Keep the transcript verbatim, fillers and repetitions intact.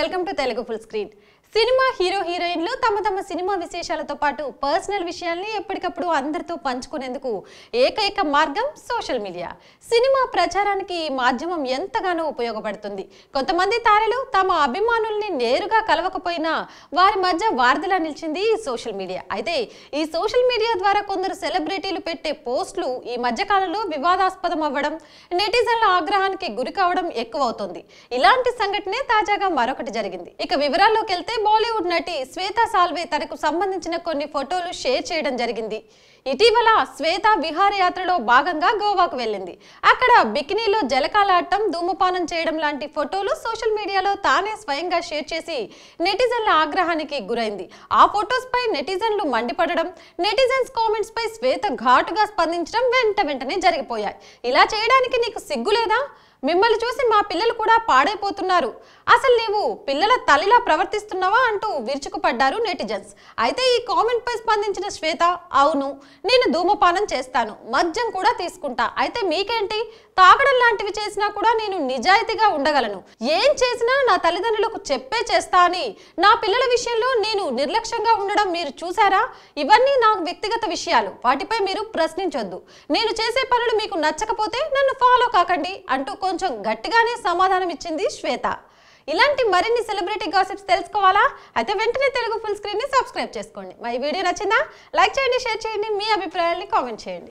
Welcome to Telugu Full Screen. Cinema hero heroine lo tama tama cinema visheshalato paatu personal vishayalni eppudikappudu andartho panchukonenduku ekaika margam social media. Cinema pracharaniki ee madhyamam entagano upayogapadutundi. Kontamandi taralu tama abhimanulni neruga kalavakopoyina vari madhya vardala nilchindi ee social media. Aithe ee social media dwara kondaru celebritylu pette postlu ee madhya kalanlo vivadaaspadam avvadam netizenla aagrahaniki guri kavadam ekkuva avutundi. Ilanti sangatane taajaga marokati jarigindi. Ika vivaralloki velte Bollywood nati Shweta Salve తనకు సంబంధించిన కొన్ని ఫోటోలు share చేయడం జరిగింది. ఇటీవల శ్వేత విహారయాత్రలో భాగంగా గోవాకు వెళ్ళింది. అక్కడ బికినీలో జలకాలాటం, ధూమపానం చేయడం లాంటి ఫోటోలు సోషల్ మీడియాలో తానే స్వయంగా షేర్ చేసి నెటిజన్ల ఆగ్రహానికి గురైంది. ఆ ఫోటోస్పై నెటిజన్లు మండిపడడం, నెటిజన్స్ కామెంట్స్పై శ్వేత ఘాటుగా స్పందించడం వెంట వెంటనే జరిగిపోయాయి. ఇలా చేయడానికి నీకు సిగ్గులేదా? మిమ్మల్ని చూసి మా పిల్లలు కూడా పాడైపోతున్నారు. అసలు నీవు పిల్లల తల్లిలా ప్రవర్తిస్తున్నావా అంటూ విరుచుకుపడ్డారు నెటిజన్స్. అయితే ఈ కామెంట్ పై స్పందించిన శ్వేత, అవును నేను ధూమపానం చేస్తాను, మద్యం కూడా తీసుకుంటా, అయితే మీకేంటి, తాగడం లాంటివి చేసినా కూడా నేను నిజాయితీగా ఉండగలను, ఏం చేసినా నా తల్లిదండ్రులకు చెప్పే చేస్తా అని నా పిల్లల విషయంలో నేను నిర్లక్ష్యంగా ఉండడం మీరు చూసారా? ఇవన్నీ నాకు వ్యక్తిగత విషయాలు, వాటిపై మీరు ప్రశ్నించొద్దు, నేను చేసే పనులు మీకు నచ్చకపోతే నన్ను ఫాలో కాకండి అంటూ కొంచెం గట్టిగానే సమాధానం ఇచ్చింది శ్వేత. ఇలాంటి మరిన్ని సెలబ్రిటీ గాసిప్స్ తెలుసుకోవాలా? అయితే వెంటనే తెలుగు ఫుల్ స్క్రీన్ని సబ్స్క్రైబ్ చేసుకోండి. మా ఈ వీడియో నచ్చిందా? లైక్ చేయండి, షేర్ చేయండి, మీ అభిప్రాయాన్ని కామెంట్ చేయండి.